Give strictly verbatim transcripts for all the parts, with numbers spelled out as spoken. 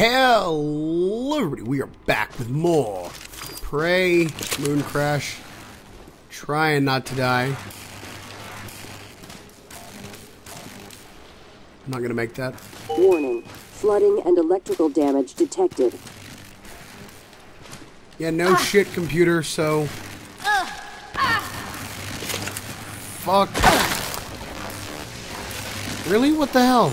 Hello, we are back with more Prey, Mooncrash, trying not to die. I'm not gonna make that. Warning, flooding and electrical damage detected. Yeah, no ah. shit, computer, so... Uh, ah. Fuck. Uh. Really? What the hell?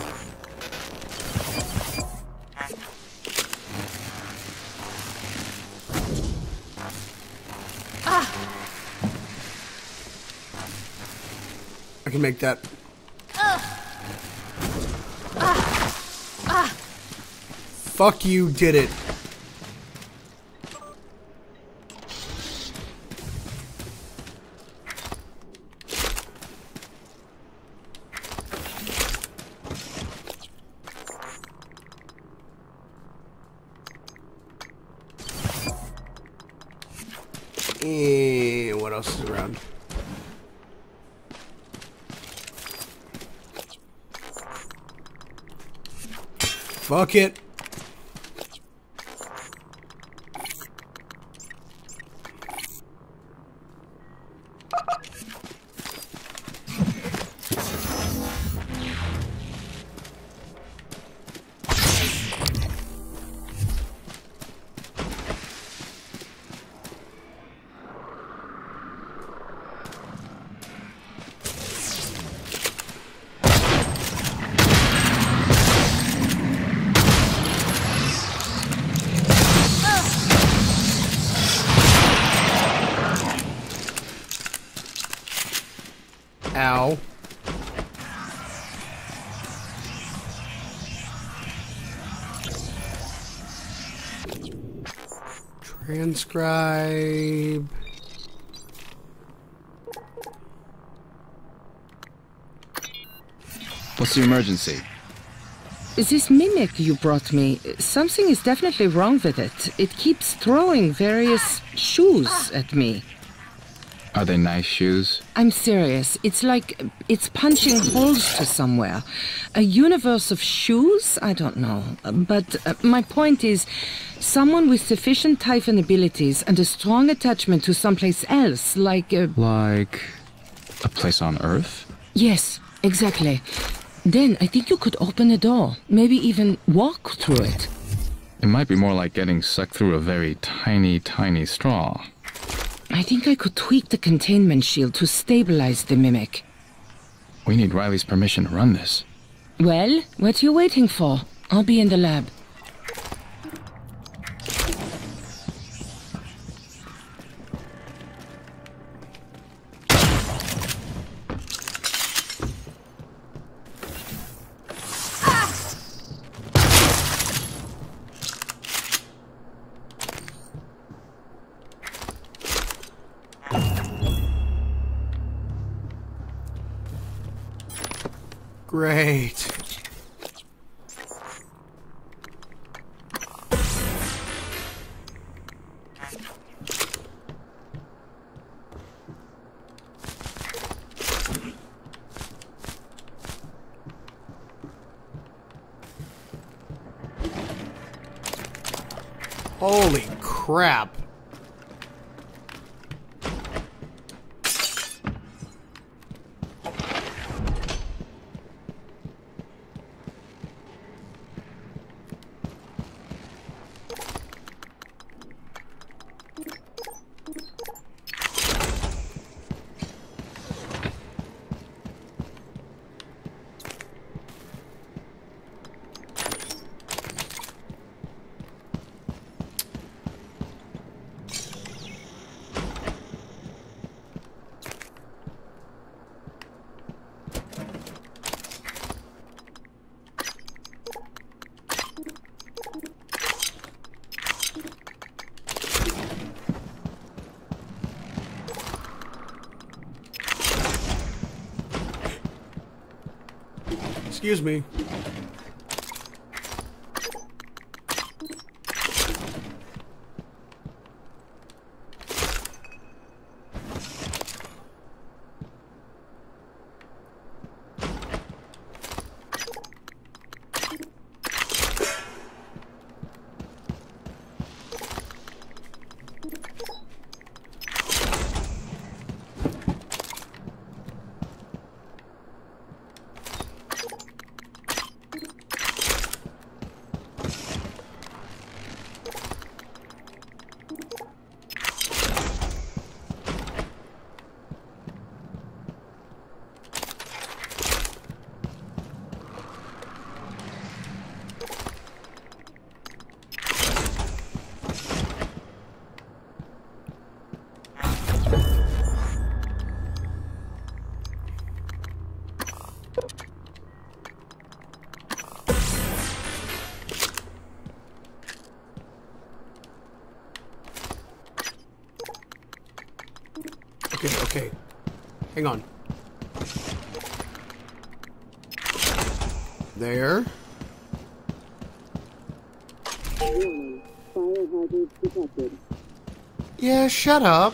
I can make that. Uh, uh, uh. Fuck you, did it. And what else is around? Fuck it. Ow. Transcribe. What's the emergency? This mimic you brought me, something is definitely wrong with it. It keeps throwing various shoes at me. Are they nice shoes? I'm serious. It's like it's punching holes to somewhere. A universe of shoes? I don't know. But uh, my point is, someone with sufficient Typhon abilities and a strong attachment to someplace else, like... A like... a place on Earth? Yes, exactly. Then I think you could open a door. Maybe even walk through it. It might be more like getting sucked through a very tiny, tiny straw. I think I could tweak the containment shield to stabilize the mimic. We need Riley's permission to run this. Well, what are you waiting for? I'll be in the lab. Great. Holy crap. Excuse me. Okay. Hang on. There. Yeah, shut up.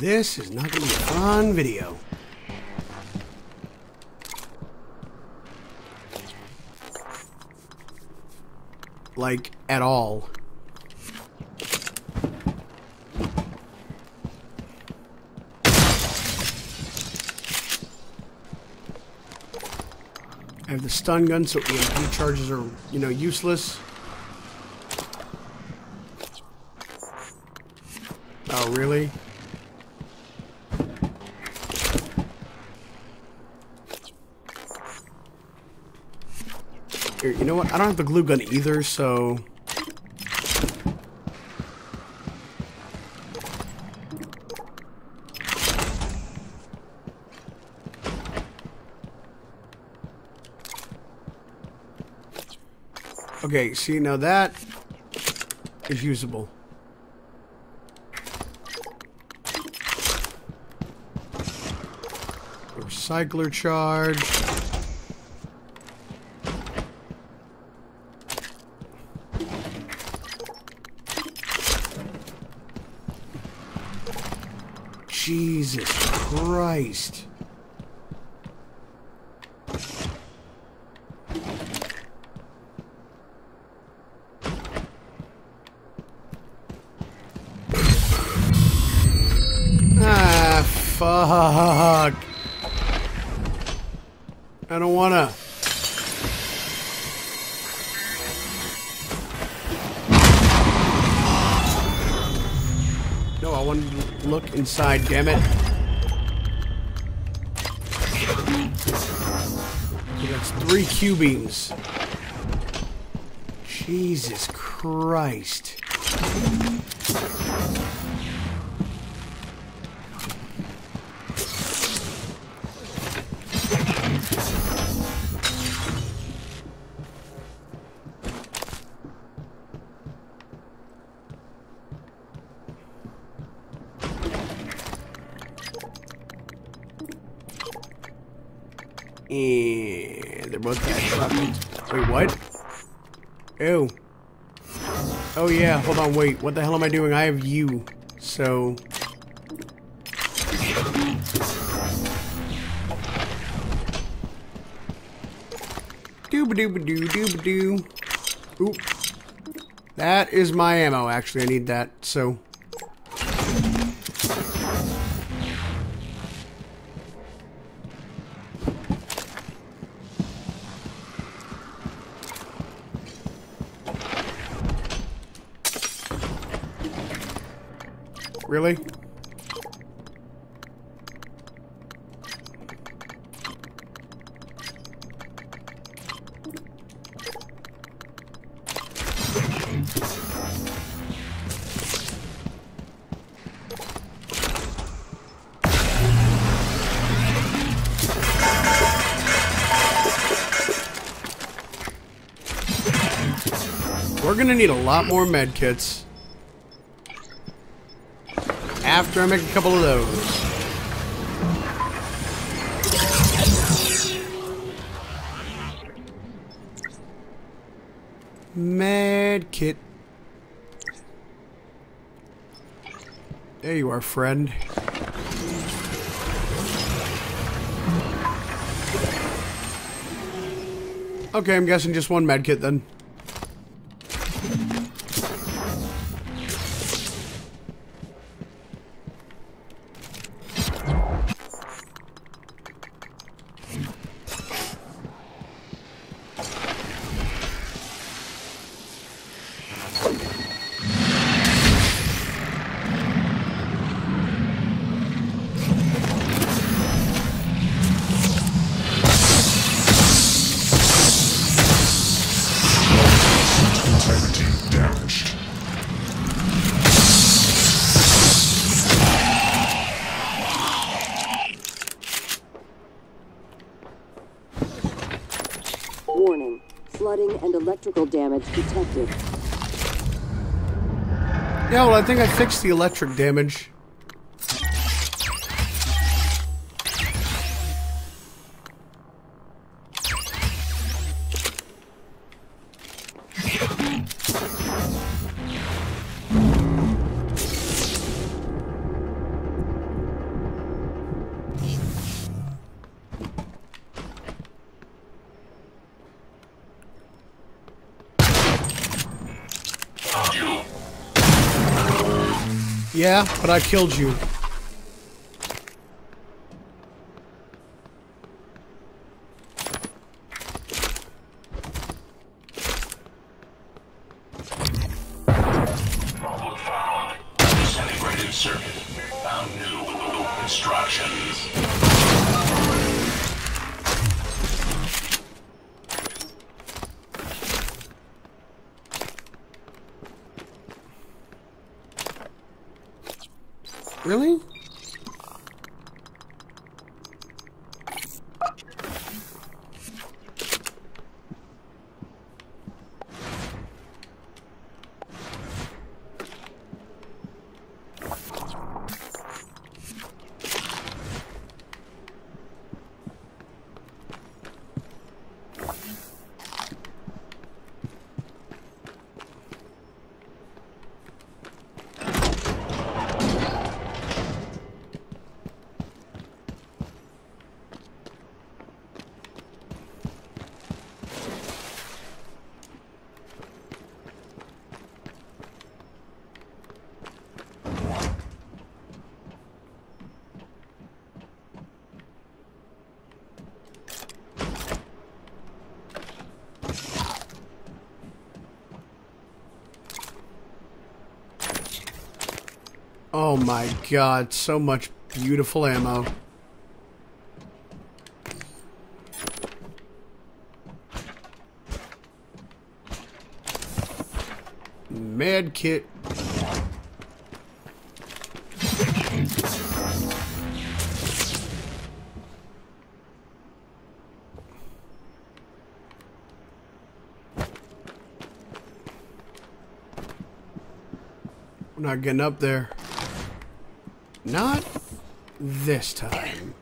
This is not going to be a fun video. Like, at all. I have the stun gun, so E M P charges are, you know, useless. Oh, really? Here, you know what? I don't have the glue gun either, so... Okay, see, now that is usable. Recycler charge... Jesus Christ. Ah, fuck. I don't wanna. Look inside, damn it. That's three Q beams. Jesus Christ. Oh yeah, hold on, wait, what the hell am I doing? I have you, so... Dooba-dooba-doo-dooba-doo. Oop. That is my ammo, actually, I need that, so... Really? We're gonna need a lot more med kits. After I make a couple of those. Med kit. There you are, friend. Okay, I'm guessing just one med kit then. Electrical damage detected. Yeah, well, I think I fixed the electric damage. Yeah, but I killed you. Problem found. Disintegrated circuit. Found new instructions. Really? Oh my god, so much beautiful ammo. Med kit. I'm not getting up there. Not this time.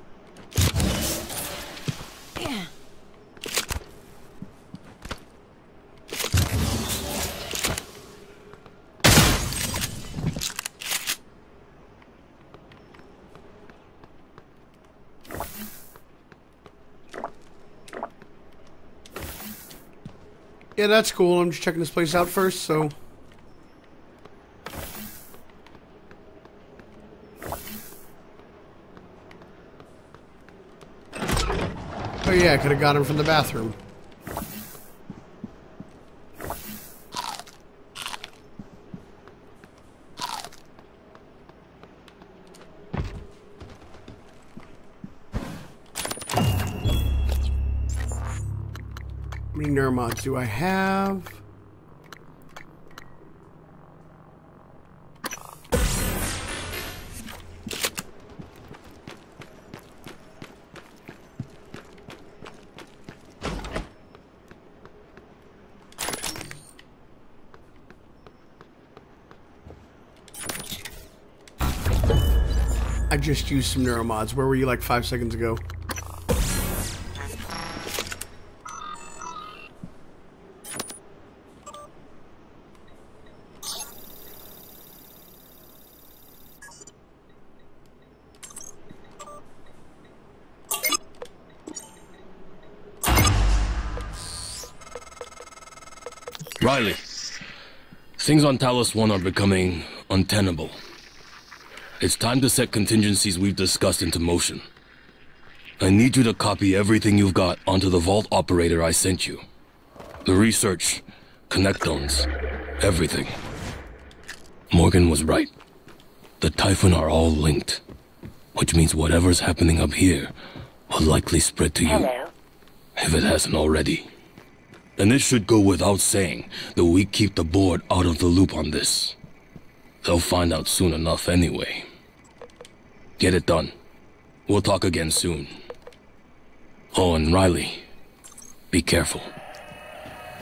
Yeah, that's cool. I'm just checking this place out first, so... Oh yeah, I could have got him from the bathroom. How many neuromods do I have? I just used some neuromods. Where were you like five seconds ago? Riley, things on Talos One are becoming untenable. It's time to set contingencies we've discussed into motion. I need you to copy everything you've got onto the vault operator I sent you. The research, connectons, everything. Morgan was right. The Typhon are all linked, which means whatever's happening up here will likely spread to you. Hello. If it hasn't already. And this should go without saying that we keep the board out of the loop on this. They'll find out soon enough anyway. Get it done. We'll talk again soon. Oh, and Riley, be careful.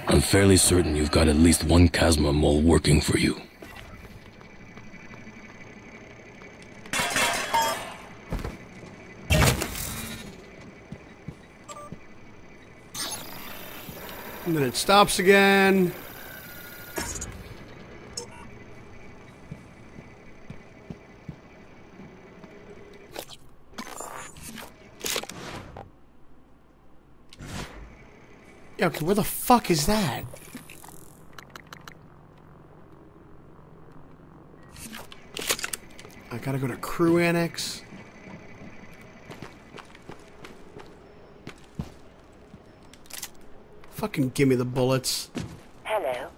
I'm fairly certain you've got at least one Chasma mole working for you. And then it stops again. Yeah, okay, where the fuck is that? I gotta go to crew annex. Fucking give me the bullets. Hello.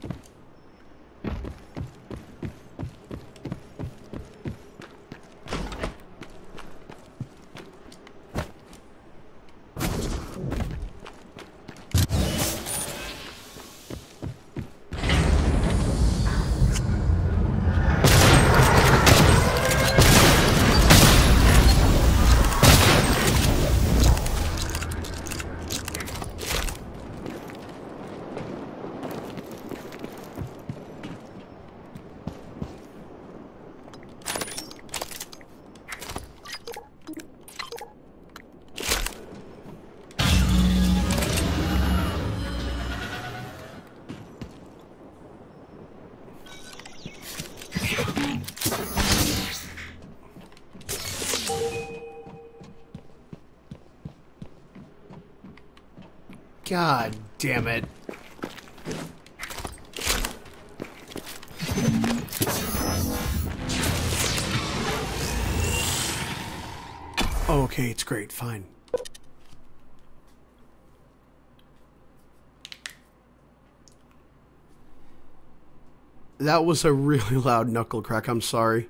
God damn it. Oh, okay, it's great, fine. That was a really loud knuckle crack, I'm sorry.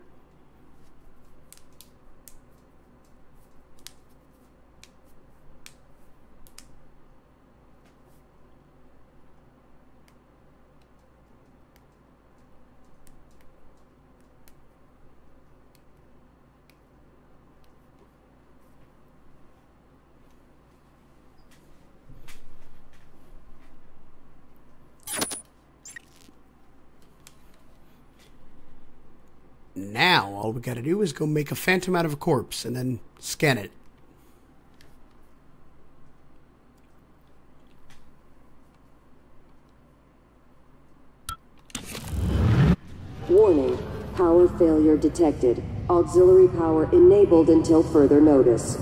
Now, all we gotta do is go make a phantom out of a corpse and then scan it. Warning. Power failure detected. Auxiliary power enabled until further notice.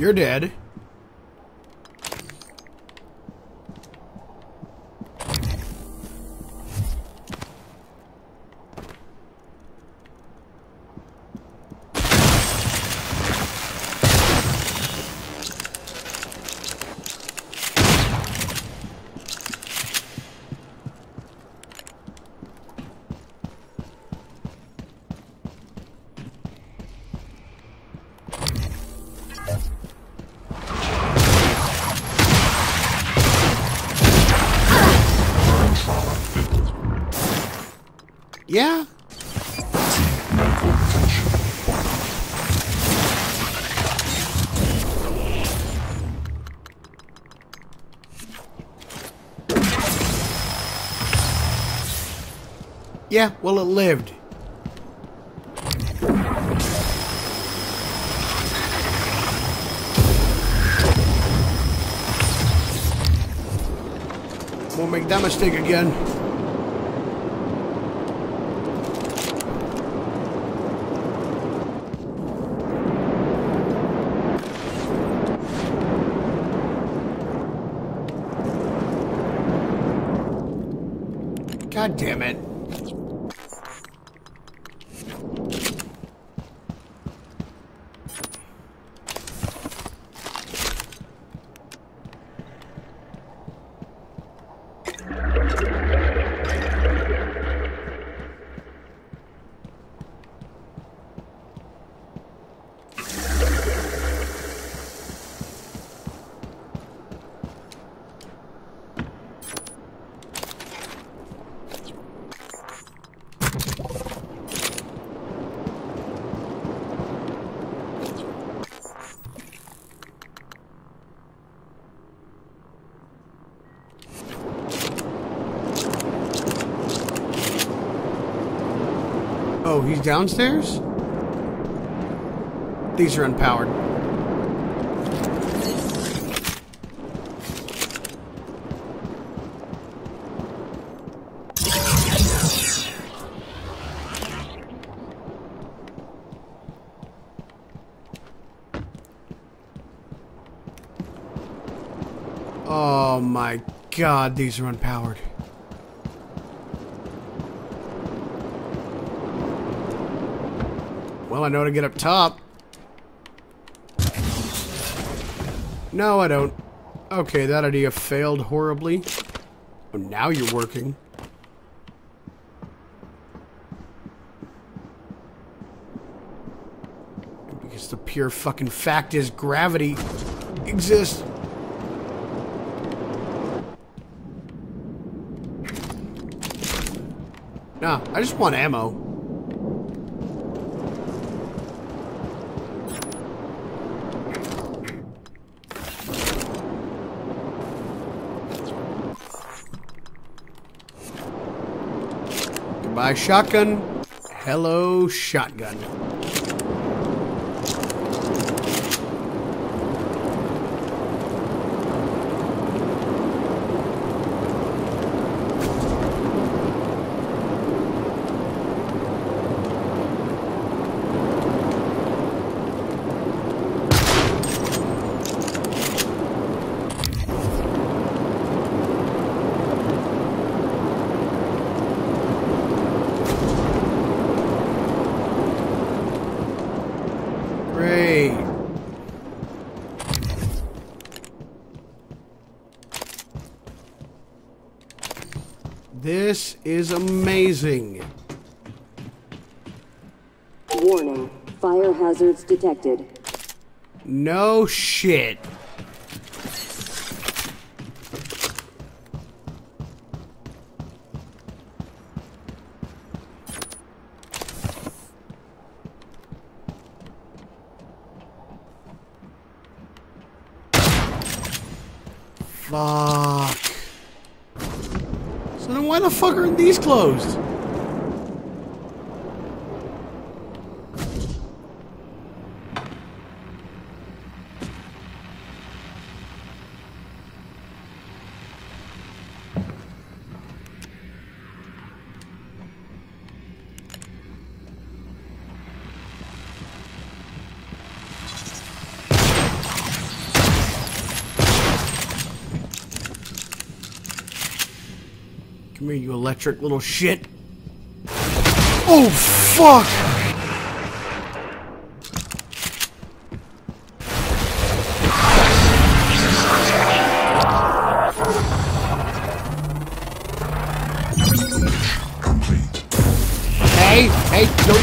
You're dead. Yeah. Yeah, well, it lived. Won't make that mistake again. God damn it. Oh, he's downstairs? These are unpowered. Oh my God, these are unpowered. Well, I know how to get up top. No, I don't. Okay, that idea failed horribly. Oh, now you're working. Because the pure fucking fact is gravity exists. Nah, I just want ammo. By shotgun. Hello, shotgun. This is amazing. Warning, fire hazards detected. No shit. Fuck. So then why the fuck are these closed? Come here, you electric little shit. Oh, fuck! Complete. Hey, hey, don't you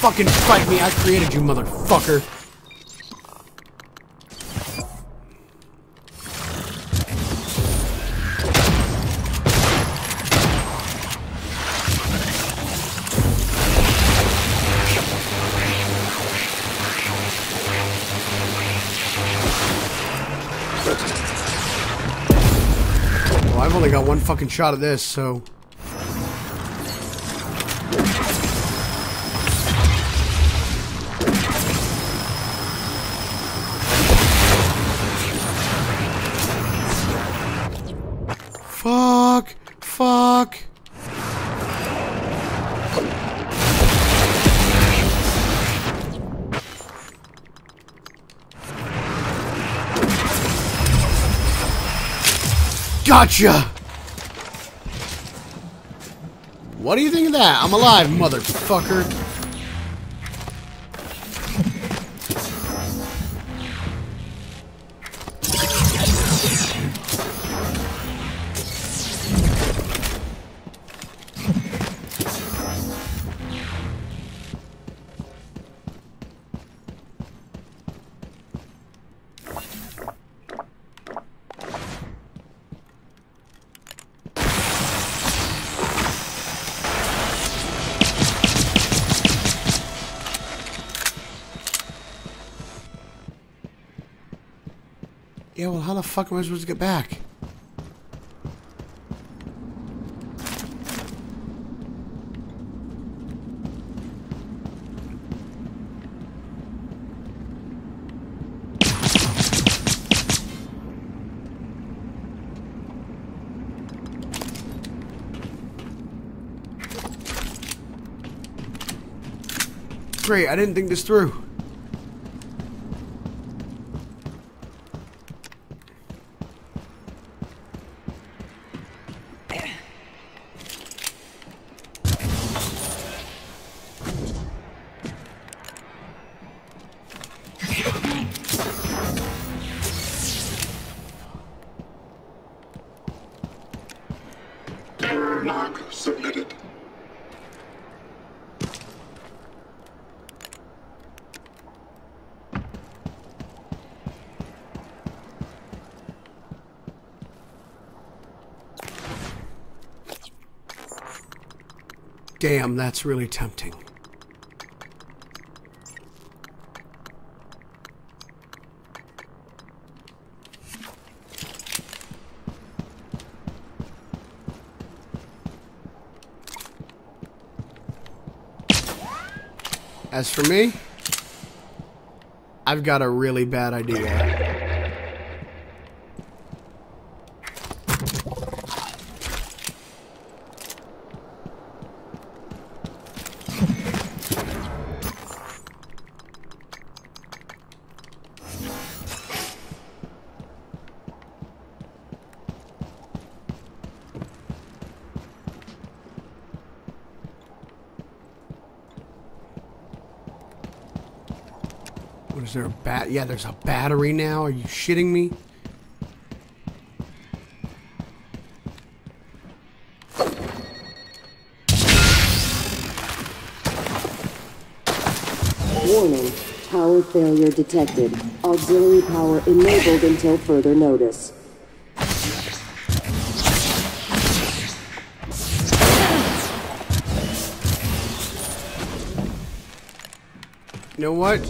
fucking fight me. I created you, motherfucker. I've only got one fucking shot of this, so Fuck. Gotcha! What do you think of that? I'm alive, motherfucker. Yeah, well, how the fuck am I supposed to get back? Great, I didn't think this through. Damn, that's really tempting. As for me, I've got a really bad idea. Is there a bat? Yeah, there's a battery now. Are you shitting me? Warning. Power failure detected. Auxiliary power enabled until further notice. You know what?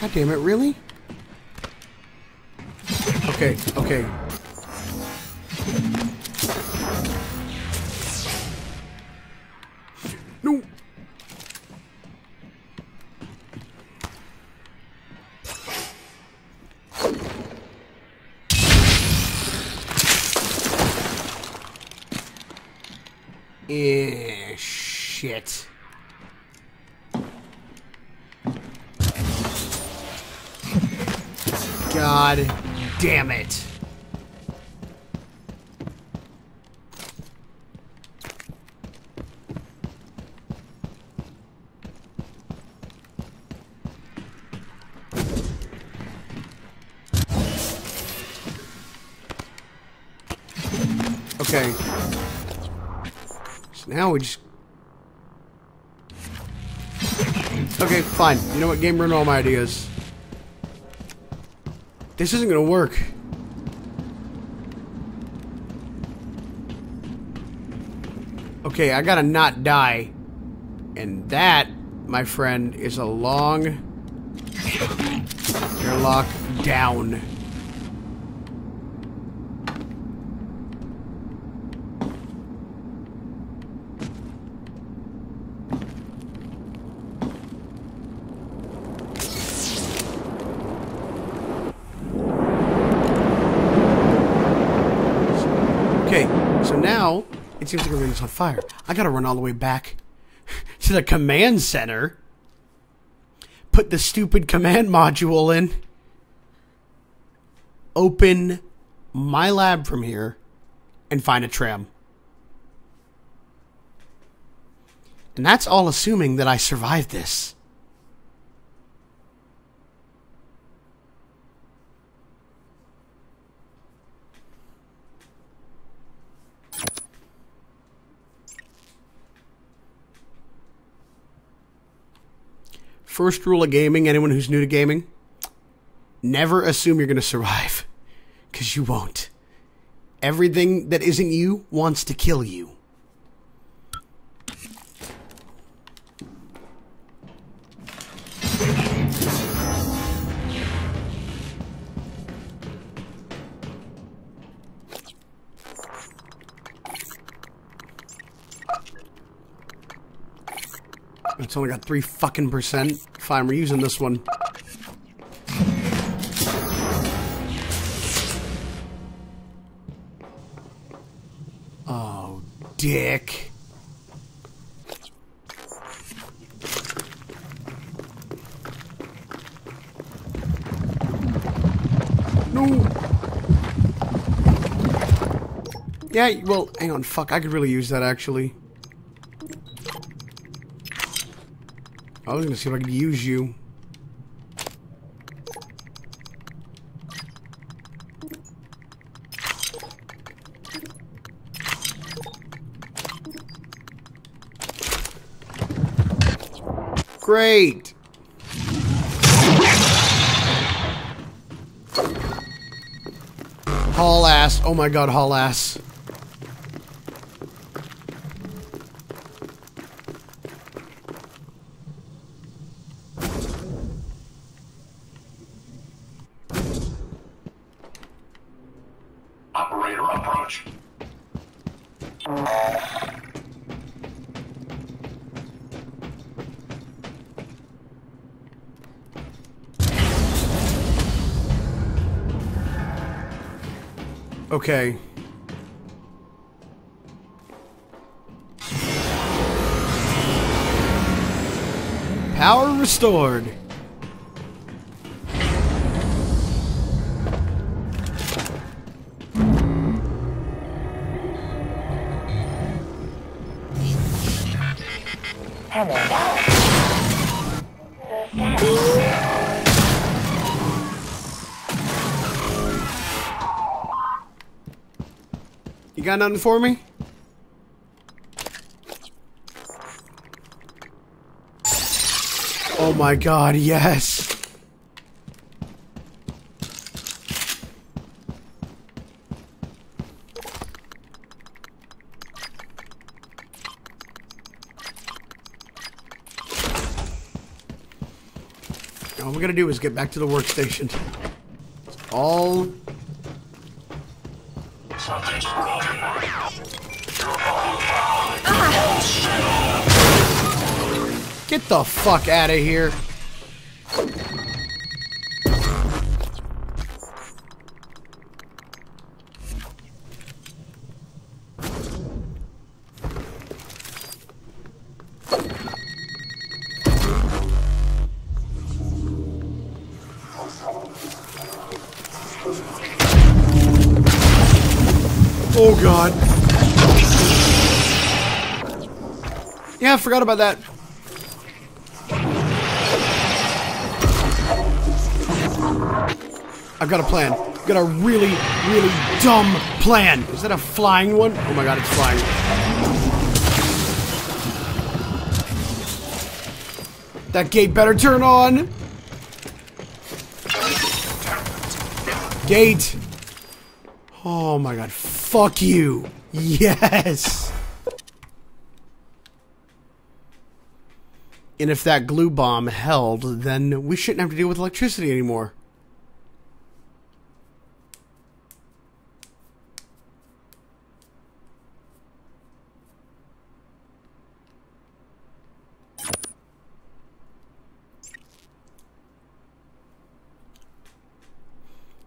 God damn it, really? Okay, okay. No! Eh, shit. God damn it. Okay. So now we just... Okay, fine. You know what? Game ruined all my ideas. This isn't gonna work. Okay, I gotta not die. And that, my friend, is a long airlock down. Okay, so now it seems like everything's on fire. I gotta run all the way back to the command center. Put the stupid command module in. Open my lab from here and find a tram. And that's all assuming that I survived this. First rule of gaming, anyone who's new to gaming, never assume you're going to survive, because you won't. Everything that isn't you wants to kill you. It's only got three fucking percent. Fine, we're using this one. Oh, dick. No. Yeah, well, hang on, fuck, I could really use that actually. I was gonna see if I could use you. Great. Haul ass. Oh my god, haul ass. Okay. Power restored. Got nothing for me? Oh my god, yes! All we gotta do is get back to the workstation. It's all... Something's broken. Get the fuck out of here. Oh god. Yeah, I forgot about that. I've got a plan. I've got a really, really dumb plan. Is that a flying one? Oh my god, it's flying. That gate better turn on! Gate! Oh my god, fuck you! Yes! And if that glue bomb held, then we shouldn't have to deal with electricity anymore.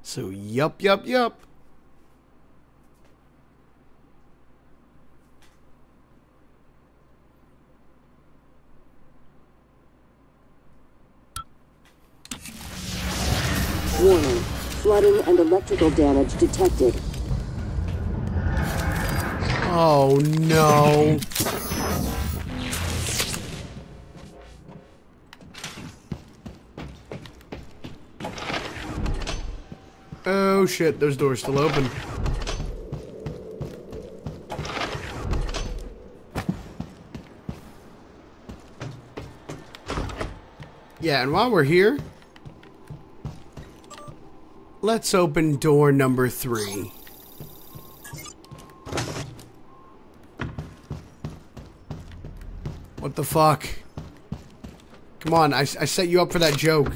So, yup, yup, yup. Warning, flooding and electrical damage detected. Oh no. Oh shit, those doors still open. Yeah, and while we're here, let's open door number three. What the fuck? Come on, I, I set you up for that joke.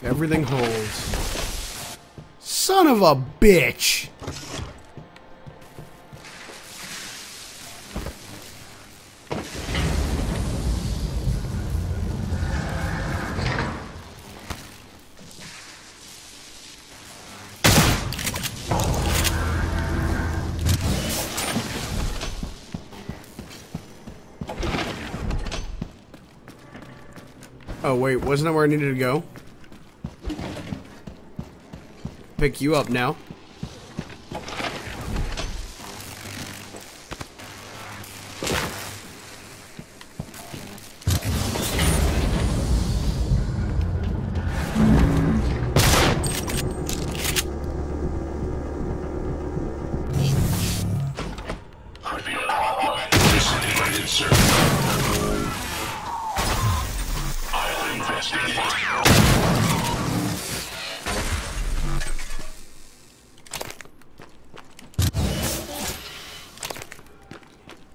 Everything holds. Son of a bitch! Oh wait, wasn't that where I needed to go? Pick you up now.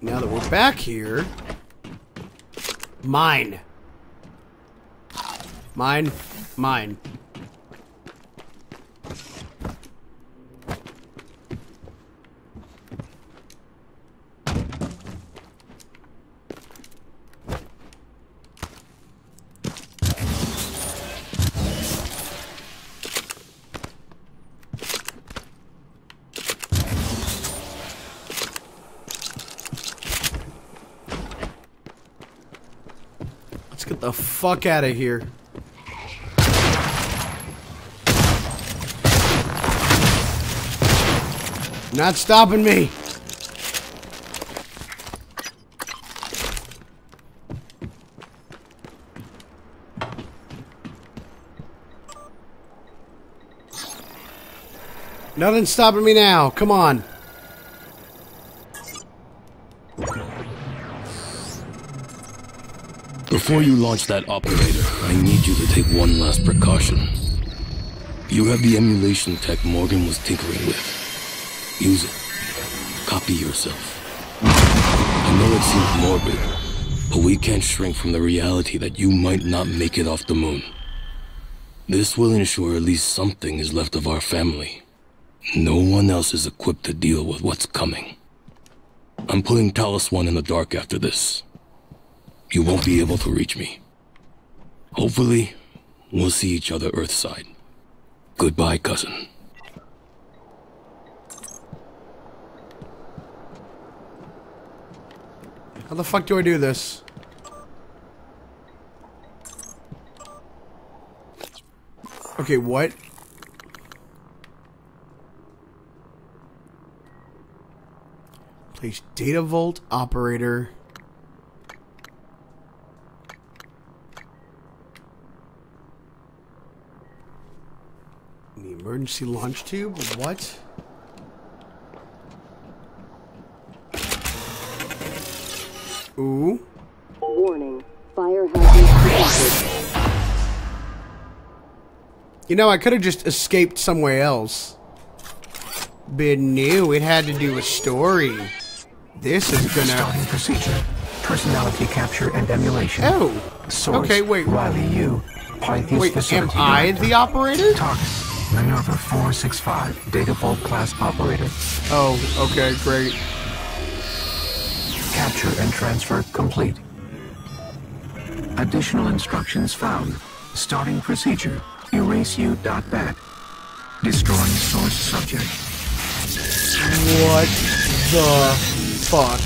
Now that we're back here, mine, mine, mine. Get the fuck out of here. Not stopping me. Nothing's stopping me now. Come on. Before you launch that operator, I need you to take one last precaution. You have the emulation tech Morgan was tinkering with. Use it. Copy yourself. I know it seems morbid, but we can't shrink from the reality that you might not make it off the moon. This will ensure at least something is left of our family. No one else is equipped to deal with what's coming. I'm putting Talos One in the dark after this. You won't be able to reach me. Hopefully, we'll see each other Earthside. Goodbye, cousin. How the fuck do I do this? Okay, what? Place data vault operator. Emergency launch tube? What? Ooh. Warning. Fire hazard detected. You know, I could have just escaped somewhere else. But no, it had to do with story. This is gonna... Starting procedure. Personality capture and emulation. Oh! Source, okay, wait. Riley, you. Pythias wait, am director. I the operator? Target, Minerva four six five, Data Vault class operator. Oh, okay, great. Capture and transfer complete. Additional instructions found. Starting procedure. Erase you dot bat. Destroying source subject. What the fuck?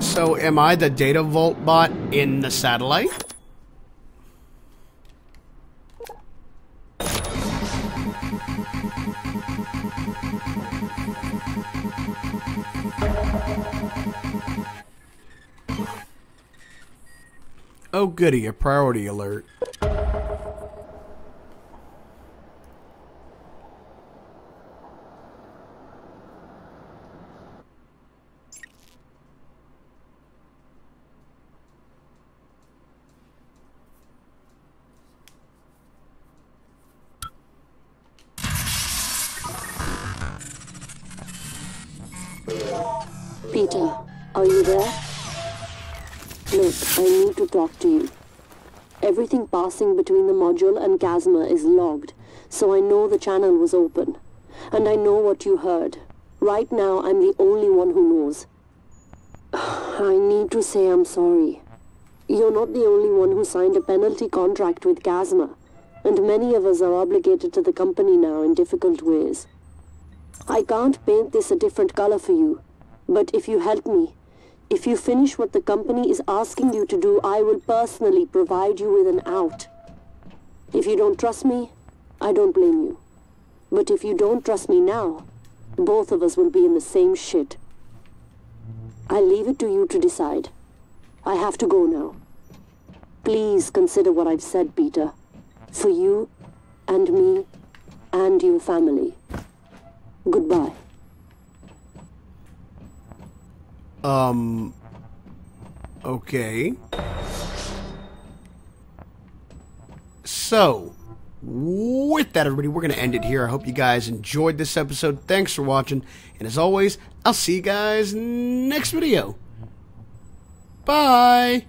So, am I the Data Vault bot in the satellite? Oh goody, a priority alert. Peter, are you there? Look, I need to talk to you. Everything passing between the module and Chasma is logged, so I know the channel was open. And I know what you heard. Right now, I'm the only one who knows. I need to say I'm sorry. You're not the only one who signed a penalty contract with Chasma, and many of us are obligated to the company now in difficult ways. I can't paint this a different color for you, but if you help me, if you finish what the company is asking you to do, I will personally provide you with an out. If you don't trust me, I don't blame you. But if you don't trust me now, both of us will be in the same shit. I leave it to you to decide. I have to go now. Please consider what I've said, Peter. For you, and me, and your family. Goodbye. Um, okay. So, with that, everybody, we're going to end it here. I hope you guys enjoyed this episode. Thanks for watching. And as always, I'll see you guys next video. Bye!